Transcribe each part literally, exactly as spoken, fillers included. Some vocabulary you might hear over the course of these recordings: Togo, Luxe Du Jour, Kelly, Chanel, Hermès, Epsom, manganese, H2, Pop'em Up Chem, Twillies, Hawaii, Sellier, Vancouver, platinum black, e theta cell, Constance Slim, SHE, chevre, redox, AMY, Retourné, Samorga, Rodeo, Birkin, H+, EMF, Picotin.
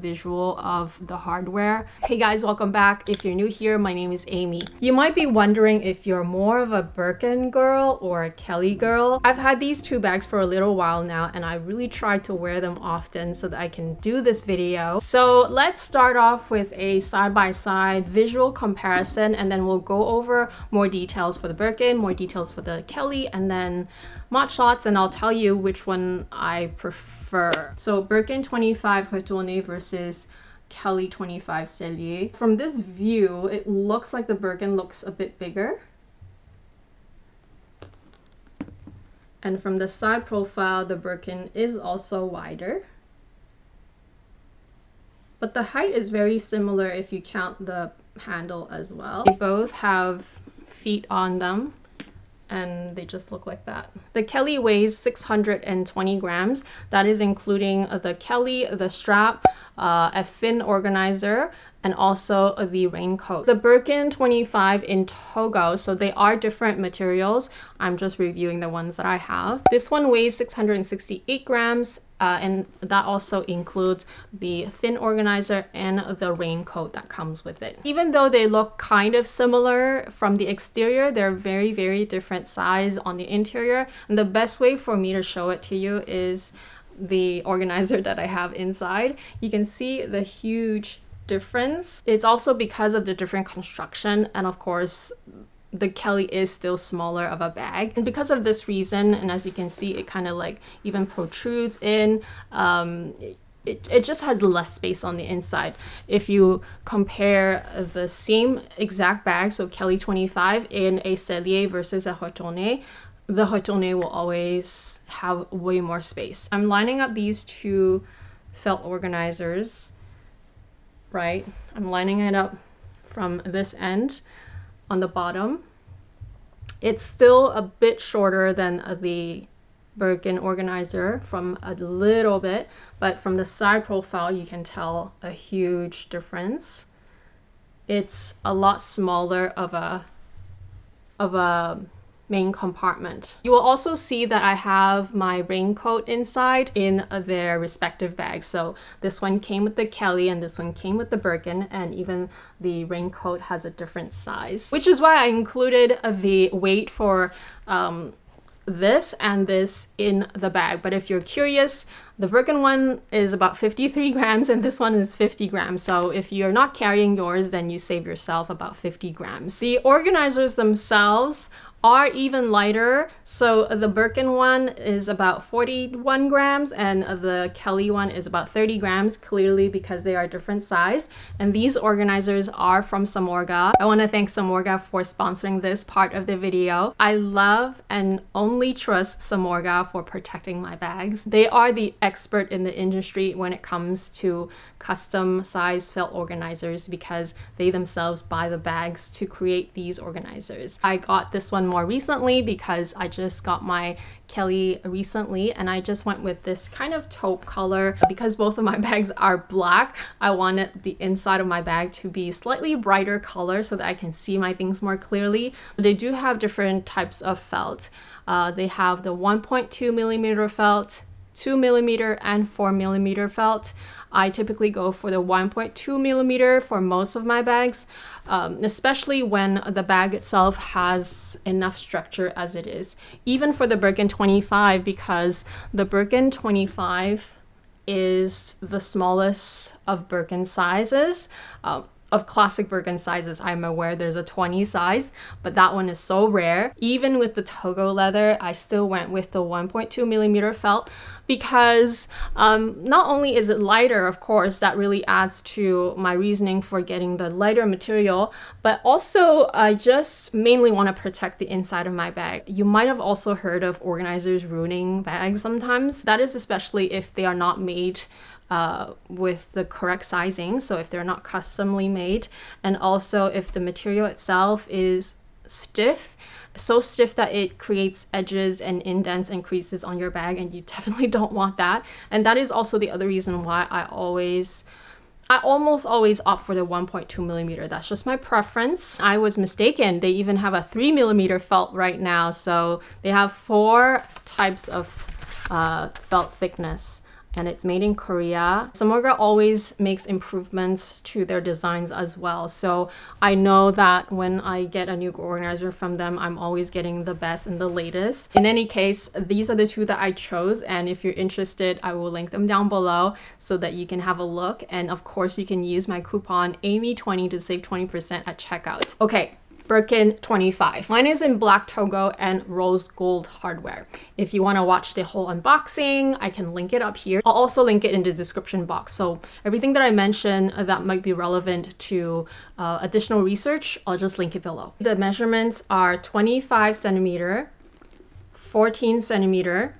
visual of the hardware. Hey guys, welcome back. If you're new here, my name is Amy. You might be wondering if you're more of a Birkin girl or a Kelly girl. I've had these two bags for a little while now, and I really try to wear them often so that I can do this video. So let's start off with a side-by-side visual comparison, and then we'll go over more details for the Birkin, more details for the Kelly, and then mod shots, and I'll tell you which one I prefer. So Birkin twenty-five Retourne versus Kelly twenty-five Sellier. From this view, it looks like the Birkin looks a bit bigger. And from the side profile, the Birkin is also wider. But the height is very similar if you count the handle as well. They both have feet on them, and they just look like that. The Kelly weighs six hundred twenty grams. That is including the Kelly, the strap, uh, a fin organizer, and also the raincoat. The Birkin twenty-five in Togo, so they are different materials. I'm just reviewing the ones that I have. This one weighs six hundred sixty-eight grams, uh, and that also includes the fin organizer and the raincoat that comes with it. Even though they look kind of similar from the exterior, they're very, very different size on the interior. And the best way for me to show it to you is the organizer that I have inside. You can see the huge difference. It's also because of the different construction, and of course the Kelly is still smaller of a bag, and because of this reason, and as you can see, it kind of like even protrudes in. um It, it just has less space on the inside. If you compare the same exact bag, so Kelly twenty-five in a Sellier versus a Retourne, the Retourne will always have way more space. I'm lining up these two felt organizers, right? I'm lining it up from this end on the bottom. It's still a bit shorter than the Birkin organizer, from a little bit, but from the side profile you can tell a huge difference. It's a lot smaller of a of a main compartment. You will also see that I have my raincoat inside in their respective bags. So this one came with the Kelly and this one came with the Birkin, and even the raincoat has a different size, which is why I included the weight for um, this and this in the bag. But if you're curious, the Birkin one is about fifty-three grams and this one is fifty grams. So if you're not carrying yours, then you save yourself about fifty grams. The organizers themselves are even lighter. So the Birkin one is about forty-one grams and the Kelly one is about thirty grams, clearly because they are different size. And these organizers are from Samorga. I want to thank Samorga for sponsoring this part of the video. I love and only trust Samorga for protecting my bags. They are the expert in the industry when it comes to custom size felt organizers, because they themselves buy the bags to create these organizers. I got this one more recently because I just got my Kelly recently, and I just went with this kind of taupe color. Because both of my bags are black, I wanted the inside of my bag to be slightly brighter color so that I can see my things more clearly. But they do have different types of felt. Uh, they have the one point two millimeter felt, two millimeter, and four millimeter felt. I typically go for the one point two millimeter for most of my bags, um, especially when the bag itself has enough structure as it is. Even for the Birkin twenty-five, because the Birkin twenty-five is the smallest of Birkin sizes. Um, Of classic Birkin sizes, I'm aware there's a twenty size, but that one is so rare. Even with the Togo leather, I still went with the one point two millimeter felt because um, not only is it lighter, of course, that really adds to my reasoning for getting the lighter material, but also I just mainly want to protect the inside of my bag. You might have also heard of organizers ruining bags sometimes. That is especially if they are not made Uh, with the correct sizing, so if they're not customly made, and also if the material itself is stiff, so stiff that it creates edges and indents and creases on your bag, and you definitely don't want that. And that is also the other reason why I always I almost always opt for the one point two millimeter. That's just my preference. I was mistaken. They even have a three millimeter felt right now, so they have four types of uh, felt thickness. and it's made in Korea. Samorga always makes improvements to their designs as well, so I know that when I get a new organizer from them, I'm always getting the best and the latest. In any case, these are the two that I chose, and if you're interested, I will link them down below so that you can have a look, and of course you can use my coupon Amy twenty to save twenty percent at checkout. Okay, Birkin twenty-five. Mine is in black Togo and rose gold hardware. If you want to watch the whole unboxing, I can link it up here. I'll also link it in the description box. So everything that I mentioned that might be relevant to uh, additional research, I'll just link it below. The measurements are twenty-five centimeter, fourteen centimeter,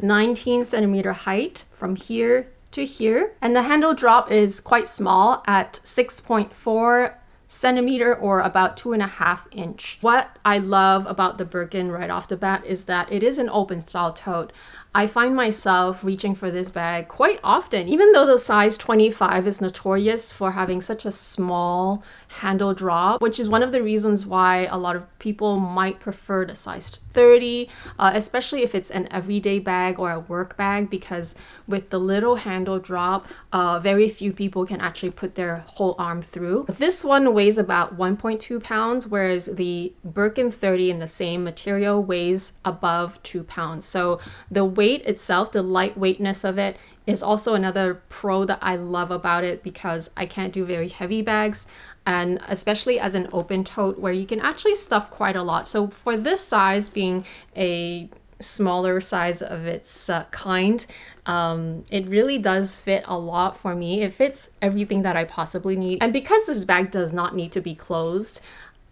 nineteen centimeter height from here to here. And the handle drop is quite small at six point four centimeter or about two and a half inch. What I love about the Birkin right off the bat is that it is an open style tote. I find myself reaching for this bag quite often, even though the size twenty-five is notorious for having such a small handle drop, which is one of the reasons why a lot of people might prefer the size thirty, uh, especially if it's an everyday bag or a work bag, because with the little handle drop, uh, very few people can actually put their whole arm through. This one weighs about one point two pounds, whereas the Birkin thirty in the same material weighs above two pounds. So the weight Weight itself, the lightweightness of it, is also another pro that I love about it, because I can't do very heavy bags, and especially as an open tote where you can actually stuff quite a lot. So for this size, being a smaller size of its uh, kind, um, it really does fit a lot for me. It fits everything that I possibly need, and because this bag does not need to be closed,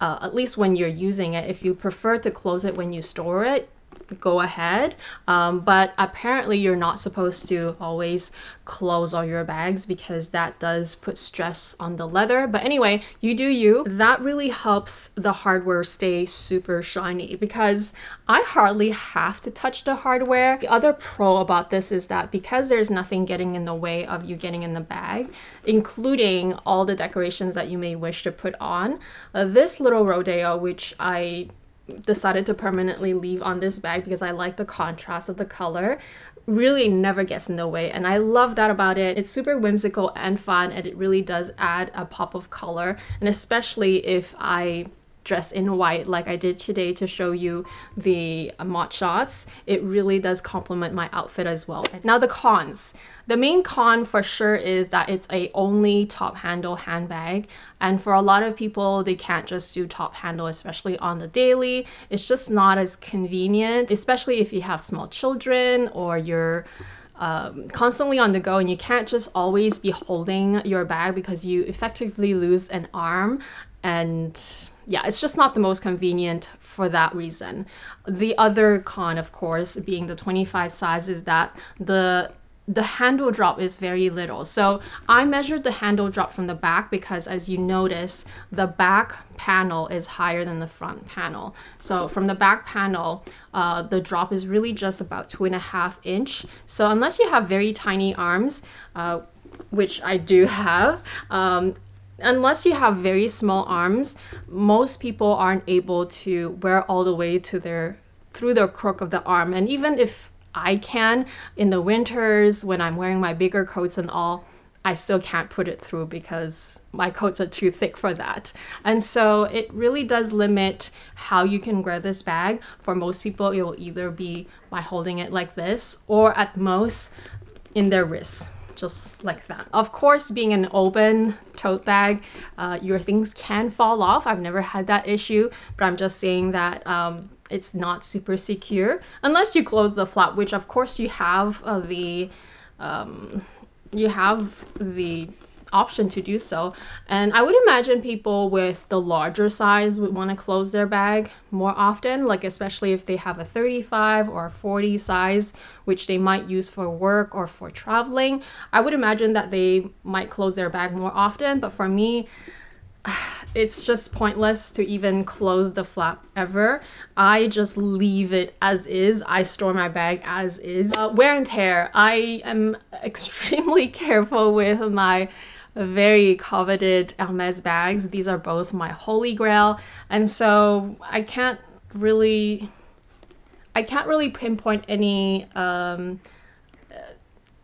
uh, at least when you're using it. If you prefer to close it when you store it, go ahead, um, but apparently you're not supposed to always close all your bags, because that does put stress on the leather. But anyway, you do you. That really helps the hardware stay super shiny, because I hardly have to touch the hardware. The other pro about this is that because there's nothing getting in the way of you getting in the bag, including all the decorations that you may wish to put on, uh, this little Rodeo, which I decided to permanently leave on this bag because I like the contrast of the color, really never gets in the way, and I love that about it. It's super whimsical and fun, and it really does add a pop of color, and especially if I dress in white like I did today to show you the mod shots, it really does complement my outfit as well. Now the cons. The main con for sure is that it's a only top handle handbag, and for a lot of people, they can't just do top handle, especially on the daily. It's just not as convenient, especially if you have small children or you're Um, constantly on the go, and you can't just always be holding your bag because you effectively lose an arm, and yeah, it's just not the most convenient for that reason. The other con, of course, being the twenty-five size, is that the the handle drop is very little. So I measured the handle drop from the back because, as you notice, the back panel is higher than the front panel. So from the back panel, uh, the drop is really just about two and a half inch. So unless you have very tiny arms, uh, which I do have, um, unless you have very small arms, most people aren't able to wear all the way to their through the crook of the arm. And even if I can, in the winters when I'm wearing my bigger coats and all, I still can't put it through because my coats are too thick for that. And so it really does limit how you can wear this bag. For most people, it will either be by holding it like this, or at most in their wrists, just like that. Of course, being an open tote bag, uh, your things can fall off. I've never had that issue, but I'm just saying that um, it's not super secure unless you close the flap, which of course you have uh, the um, you have the option to do so. And I would imagine people with the larger size would want to close their bag more often, like especially if they have a thirty-five or a forty size, which they might use for work or for traveling. I would imagine that they might close their bag more often, but for me, it's just pointless to even close the flap ever. I just leave it as is. I store my bag as is. Uh, wear and tear. I am extremely careful with my very coveted Hermès bags. These are both my holy grail, and so I can't really I can't really pinpoint any um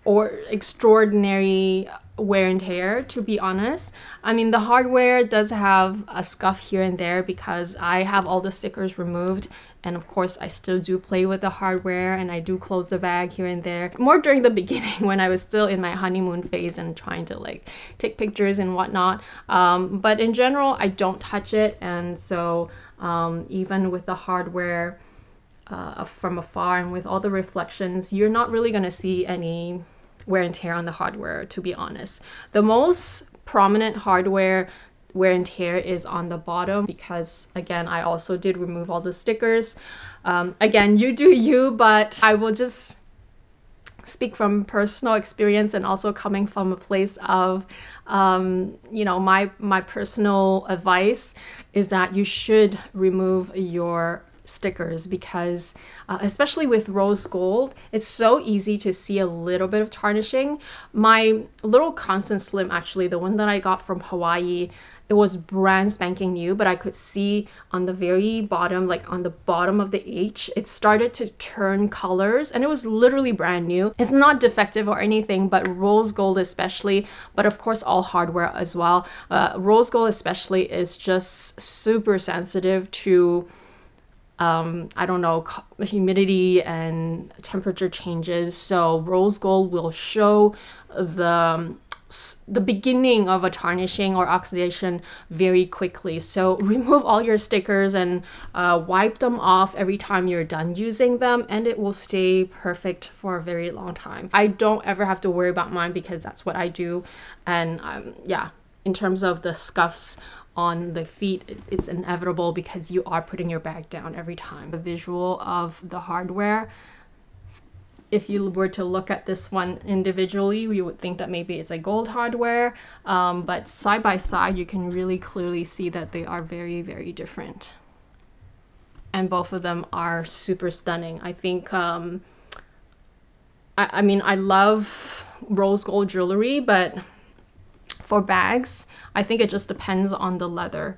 or extraordinary wear and tear, to be honest. I mean, the hardware does have a scuff here and there because I have all the stickers removed, and of course I still do play with the hardware and I do close the bag here and there. More during the beginning when I was still in my honeymoon phase and trying to like take pictures and whatnot. Um, but in general, I don't touch it, and so um, even with the hardware uh, from afar and with all the reflections, you're not really gonna see any wear and tear on the hardware, to be honest. The most prominent hardware wear and tear is on the bottom because, again, I also did remove all the stickers. Um, again, you do you, but I will just speak from personal experience and also coming from a place of, um, you know, my, my personal advice is that you should remove your stickers because uh, especially with rose gold, it's so easy to see a little bit of tarnishing. My little Constance Slim, actually the one that I got from Hawaii, it was brand spanking new, but I could see on the very bottom, like on the bottom of the H, it started to turn colors, and it was literally brand new. It's not defective or anything, but rose gold especially, but of course all hardware as well, uh, rose gold especially is just super sensitive to Um, I don't know, humidity and temperature changes. So rose gold will show the, the beginning of a tarnishing or oxidation very quickly. So remove all your stickers and uh, wipe them off every time you're done using them, and it will stay perfect for a very long time. I don't ever have to worry about mine because that's what I do. And um, yeah, in terms of the scuffs on the feet, it's inevitable because you are putting your bag down every time. The visual of the hardware, if you were to look at this one individually, you would think that maybe it's a gold hardware, um, but side by side you can really clearly see that they are very, very different, and both of them are super stunning. I think um, I, I mean, I love rose gold jewelry, but for bags, I think it just depends on the leather,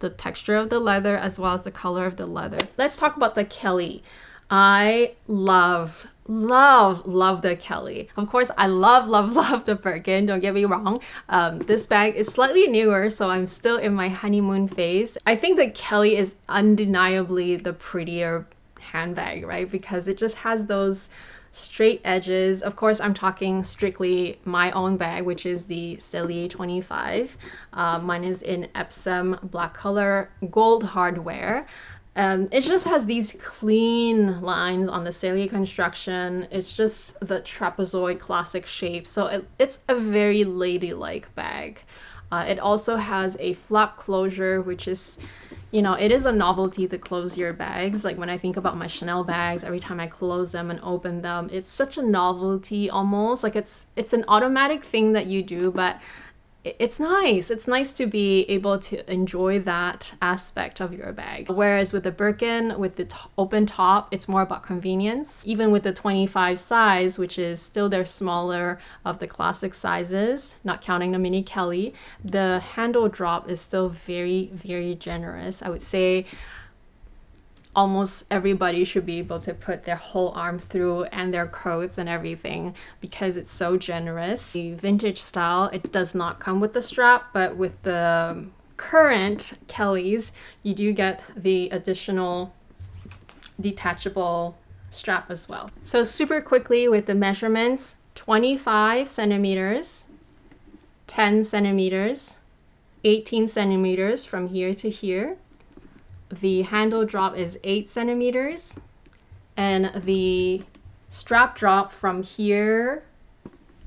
the texture of the leather, as well as the color of the leather. Let's talk about the Kelly. I love, love, love the Kelly. Of course, I love, love, love the Birkin, don't get me wrong. Um, this bag is slightly newer, so I'm still in my honeymoon phase. I think the Kelly is undeniably the prettier handbag, right? Because it just has those straight edges. Of course, I'm talking strictly my own bag, which is the Sellier twenty-five. Uh, mine is in Epsom black color, gold hardware. Um, it just has these clean lines on the Sellier construction. It's just the trapezoid classic shape, so it, it's a very ladylike bag. Uh, it also has a flap closure, which is, you know, it is a novelty to close your bags. Like when I think about my Chanel bags, every time I close them and open them, it's such a novelty almost. Like it's it's an automatic thing that you do, but it's nice. It's nice to be able to enjoy that aspect of your bag. Whereas with the Birkin, with the open top, it's more about convenience. Even with the twenty-five size, which is still their smaller of the classic sizes, not counting the Mini Kelly, the handle drop is still very, very generous. I would say almost everybody should be able to put their whole arm through, and their coats and everything, because it's so generous. The vintage style, it does not come with the strap, but with the current Kellys, you do get the additional detachable strap as well. So super quickly with the measurements, twenty-five centimeters, ten centimeters, eighteen centimeters from here to here. The handle drop is eight centimeters, and the strap drop from here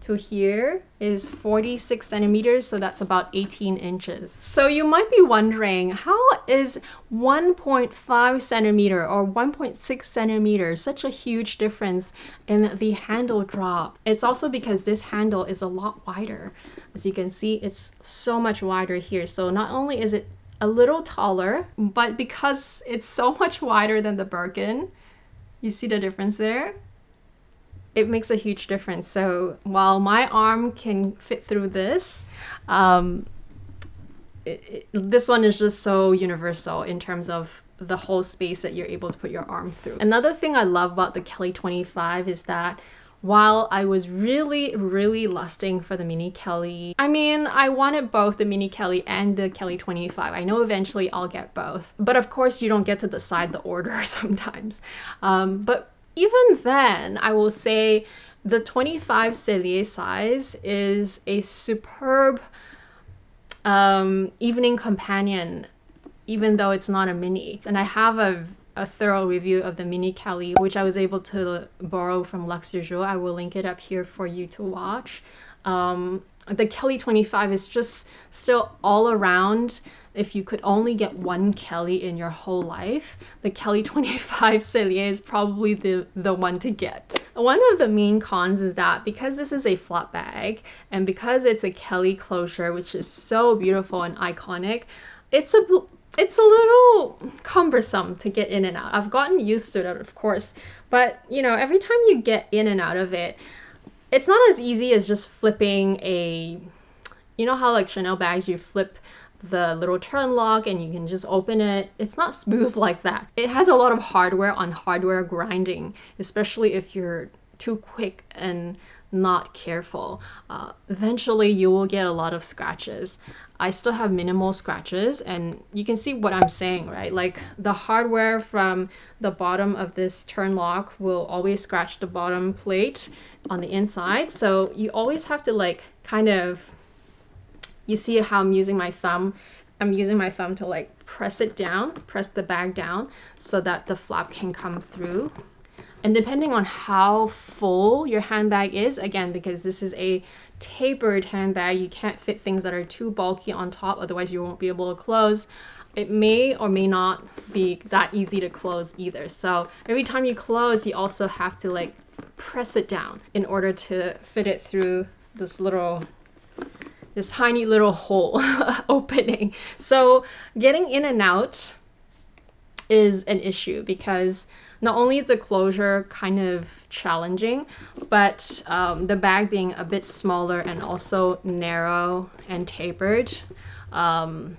to here is forty-six centimeters, so that's about eighteen inches. So you might be wondering, how is one point five centimeter or one point six centimeters such a huge difference in the handle drop? It's also because this handle is a lot wider. As you can see, it's so much wider here, so not only is it a little taller, but because it's so much wider than the Birkin, you see the difference there? It makes a huge difference. So while my arm can fit through this, um, it, it, this one is just so universal in terms of the whole space that you're able to put your arm through. Another thing I love about the Kelly twenty-five is that while I was really, really lusting for the Mini Kelly. I mean, I wanted both the Mini Kelly and the Kelly twenty-five. I know eventually I'll get both, but of course you don't get to decide the order sometimes. Um, but even then, I will say the twenty-five Sellier size is a superb um, evening companion, even though it's not a mini. And I have a a thorough review of the Mini Kelly, which I was able to borrow from Luxe Du Jour. I will link it up here for you to watch. Um, the Kelly twenty-five is just still all around. If you could only get one Kelly in your whole life, the Kelly twenty-five Sellier is probably the, the one to get. One of the main cons is that because this is a flat bag and because it's a Kelly closure, which is so beautiful and iconic, it's a It's a little cumbersome to get in and out. I've gotten used to that, of course, but you know, every time you get in and out of it, it's not as easy as just flipping a, you know how like Chanel bags, you flip the little turn lock and you can just open it. It's not smooth like that. It has a lot of hardware on hardware grinding, especially if you're too quick and not careful. Uh, eventually you will get a lot of scratches. I still have minimal scratches, and you can see what I'm saying, right? Like the hardware from the bottom of this turn lock will always scratch the bottom plate on the inside. So you always have to like kind of, you see how I'm using my thumb? I'm using my thumb to like press it down, press the bag down so that the flap can come through. And depending on how full your handbag is, again, because this is a tapered handbag, you can't fit things that are too bulky on top, otherwise you won't be able to close. It may or may not be that easy to close either. So every time you close, you also have to like press it down in order to fit it through this little, this tiny little hole opening. So getting in and out is an issue because not only is the closure kind of challenging, but um, the bag being a bit smaller and also narrow and tapered, um,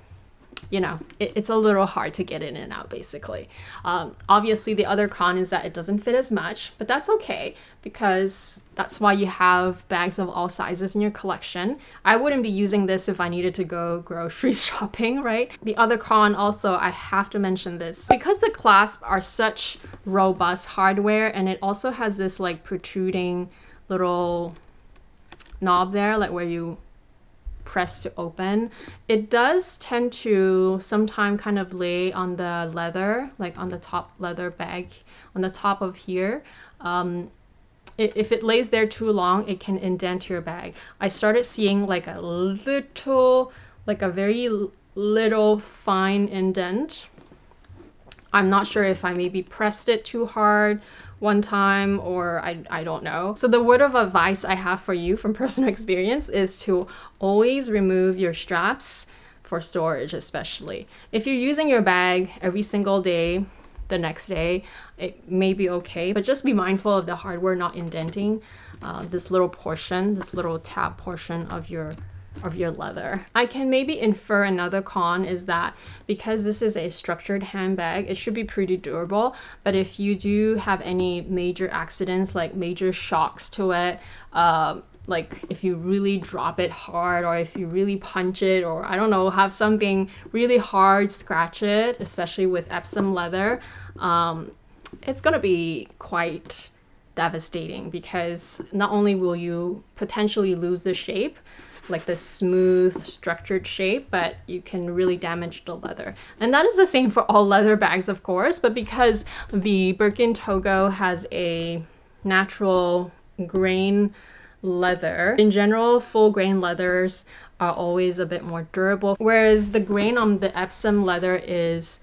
you know, it, it's a little hard to get in and out basically. Um, obviously the other con is that it doesn't fit as much, but that's okay because that's why you have bags of all sizes in your collection. I wouldn't be using this if I needed to go grocery shopping, right? The other con also, I have to mention this, because the clasps are such robust hardware and it also has this like protruding little knob there, like where you press to open, it does tend to sometimes kind of lay on the leather, like on the top leather bag, on the top of here. Um, if it lays there too long, it can indent your bag. I started seeing like a little, like a very little fine indent. I'm not sure if I maybe pressed it too hard one time or I, I don't know. So the word of advice I have for you from personal experience is to always remove your straps for storage, especially. If you're using your bag every single day, the next day, it may be okay, but just be mindful of the hardware not indenting uh, this little portion, this little tab portion of your of your leather. I can maybe infer another con is that because this is a structured handbag, it should be pretty durable, but if you do have any major accidents, like major shocks to it, uh, like if you really drop it hard or if you really punch it or I don't know, have something really hard, scratch it, especially with Epsom leather, um, it's gonna be quite devastating because not only will you potentially lose the shape, like the smooth structured shape, but you can really damage the leather. And that is the same for all leather bags, of course, but because the Birkin Togo has a natural grain leather, in general, full grain leathers are always a bit more durable, whereas the grain on the Epsom leather is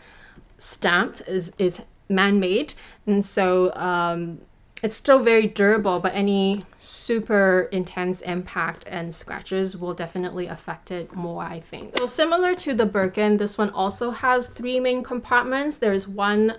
stamped, is, is man-made, and so um, it's still very durable, but any super intense impact and scratches will definitely affect it more, I think. So similar to the Birkin, this one also has three main compartments. There is one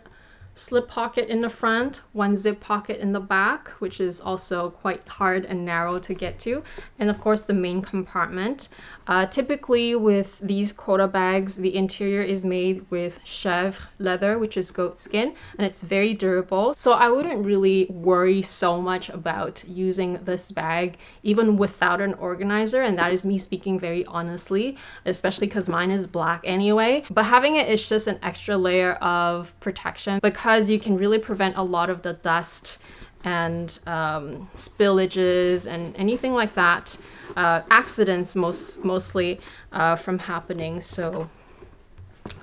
slip pocket in the front, one zip pocket in the back, which is also quite hard and narrow to get to, and of course the main compartment. Uh, typically with these Cota bags, the interior is made with chevre leather, which is goat skin, and it's very durable, so I wouldn't really worry so much about using this bag even without an organizer, and that is me speaking very honestly, especially because mine is black anyway. But having it is just an extra layer of protection because because you can really prevent a lot of the dust and um, spillages and anything like that, uh, accidents most mostly uh, from happening. So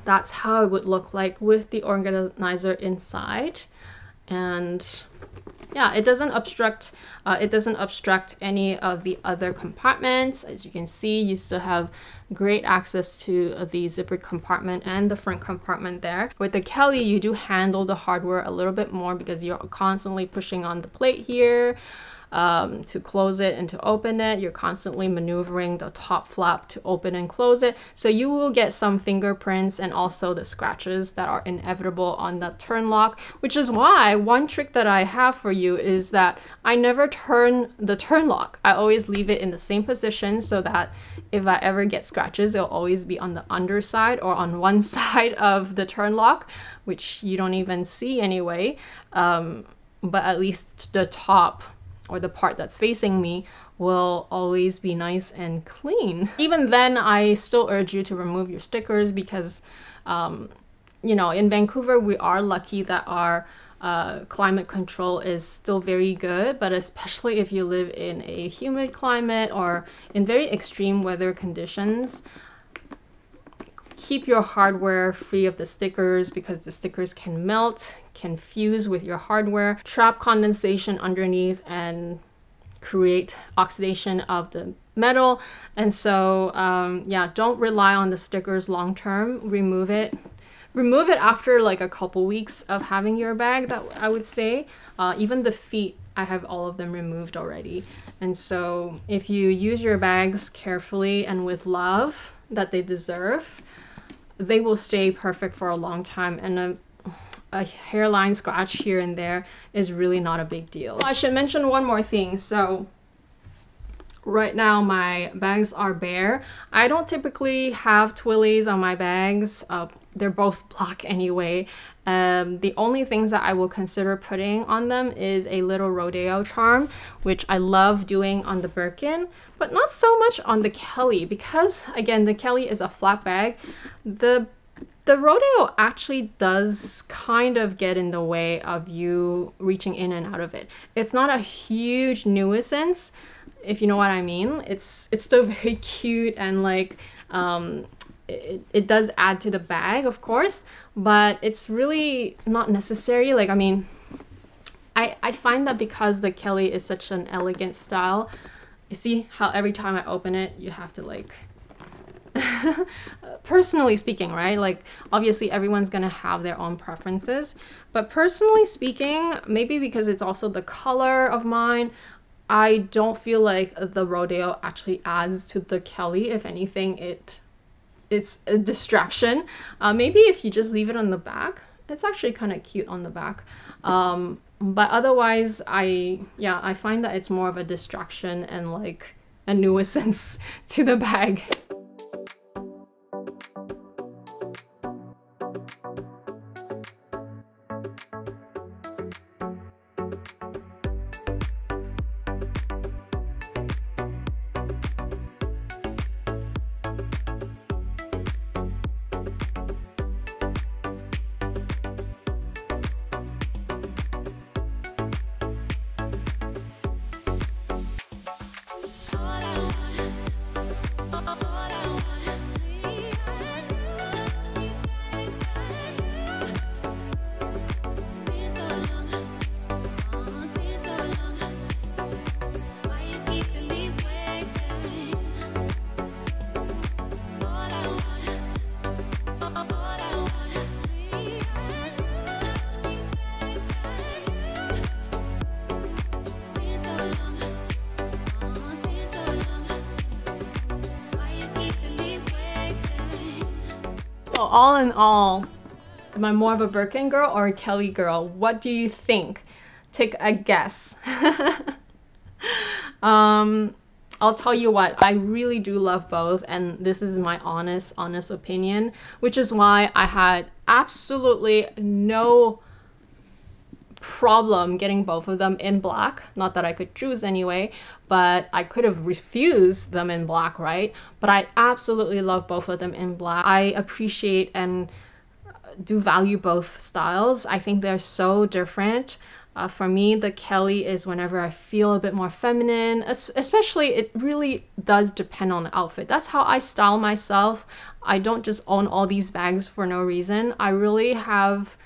that's how it would look like with the organizer inside, and yeah, it doesn't obstruct uh, it doesn't obstruct any of the other compartments. As you can see, you still have great access to the zippered compartment and the front compartment there. With the Kelly, you do handle the hardware a little bit more because you're constantly pushing on the plate here um, to close it and to open it. You're constantly maneuvering the top flap to open and close it. So you will get some fingerprints and also the scratches that are inevitable on the turn lock, which is why one trick that I have for you is that I never turn the turn lock. I always leave it in the same position so that if I ever get scratches, it'll always be on the underside or on one side of the turn lock, which you don't even see anyway, um, but at least the top or the part that's facing me will always be nice and clean. Even then, I still urge you to remove your stickers because, um, you know, in Vancouver, we are lucky that our Uh, climate control is still very good, but especially if you live in a humid climate or in very extreme weather conditions, keep your hardware free of the stickers because the stickers can melt, can fuse with your hardware, trap condensation underneath, and create oxidation of the metal. And so um, yeah, don't rely on the stickers long term. Remove it. Remove it after like a couple weeks of having your bag, that I would say. Uh, even the feet, I have all of them removed already. And so if you use your bags carefully and with love that they deserve, they will stay perfect for a long time. And a, a hairline scratch here and there is really not a big deal. I should mention one more thing. So right now my bags are bare. I don't typically have Twillies on my bags. Uh, they're both black anyway. Um, the only things that I will consider putting on them is a little Rodeo charm, which I love doing on the Birkin, but not so much on the Kelly because, again, the Kelly is a flat bag. The The Rodeo actually does kind of get in the way of you reaching in and out of it. It's not a huge nuisance, if you know what I mean. It's it's still very cute and like um, it, it does add to the bag, of course, but it's really not necessary. Like, I mean, I, I find that because the Kelly is such an elegant style, you see how every time I open it, you have to like... personally speaking, right? Like, obviously everyone's gonna have their own preferences, but personally speaking, maybe because it's also the color of mine, I don't feel like the Rodeo actually adds to the Kelly. If anything, it it's a distraction. Uh, maybe if you just leave it on the back, it's actually kind of cute on the back, um, but otherwise I yeah I find that it's more of a distraction and like a nuisance to the bag. All in all, Am I more of a Birkin girl or a Kelly girl? What do you think? Take a guess. um, I'll tell you what, I really do love both, and this is my honest, honest opinion, which is why I had absolutely no problem getting both of them in black. Not that I could choose anyway, but I could have refused them in black, right? But I absolutely love both of them in black. I appreciate and do value both styles. I think they're so different. Uh, for me, the Kelly is whenever I feel a bit more feminine, especially. It really does depend on the outfit. That's how I style myself. I don't just own all these bags for no reason. I really have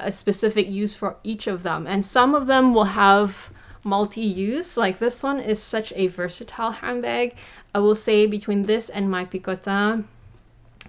a specific use for each of them, and some of them will have multi-use. Like this one is such a versatile handbag. I will say between this and my Picotin,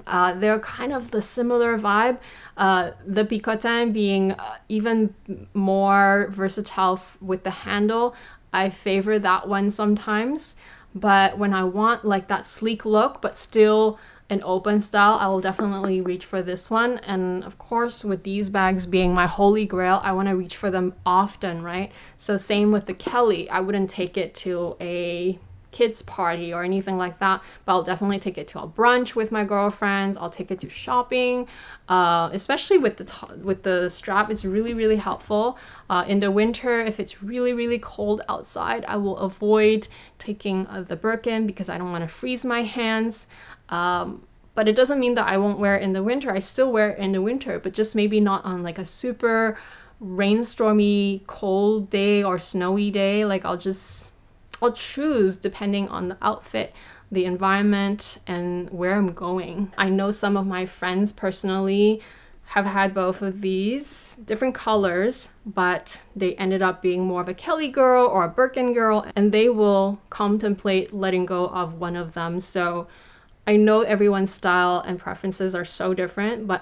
Uh, they're kind of the similar vibe, uh, the Picotin being uh, even more versatile with the handle. I favor that one sometimes, but when I want like that sleek look but still an open style, I will definitely reach for this one. And of course, with these bags being my holy grail, I want to reach for them often, right? So same with the Kelly. I wouldn't take it to a kids party or anything like that, but I'll definitely take it to a brunch with my girlfriends. I'll take it to shopping, uh, especially with the with the strap. It's really, really helpful uh, in the winter. If it's really, really cold outside, I will avoid taking uh, the Birkin because I don't want to freeze my hands. Um, but it doesn't mean that I won't wear it in the winter. I still wear it in the winter, but just maybe not on like a super rainstormy cold day or snowy day. Like I'll just I'll choose depending on the outfit, the environment, and where I'm going. I know some of my friends personally have had both of these different colors, but they ended up being more of a Kelly girl or a Birkin girl, and they will contemplate letting go of one of them. So I know everyone's style and preferences are so different, but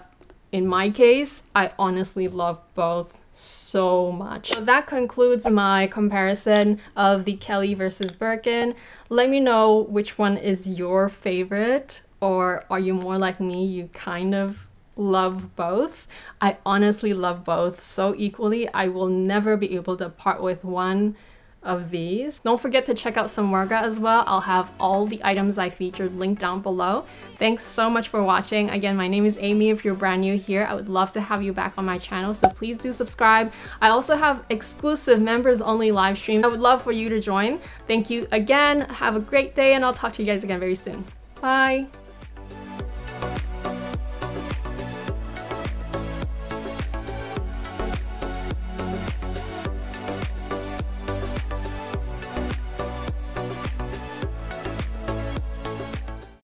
in my case, I honestly love both so much. So that concludes my comparison of the Kelly versus Birkin. Let me know which one is your favorite, or are you more like me, you kind of love both? I honestly love both so equally. I will never be able to part with one of these. Don't forget to check out Samorga as well. I'll have all the items I featured linked down below. Thanks so much for watching. Again, my name is Amy. If you're brand new here, I would love to have you back on my channel, so please do subscribe. I also have exclusive members only live streams. I would love for you to join. Thank you again. Have a great day, and I'll talk to you guys again very soon. Bye.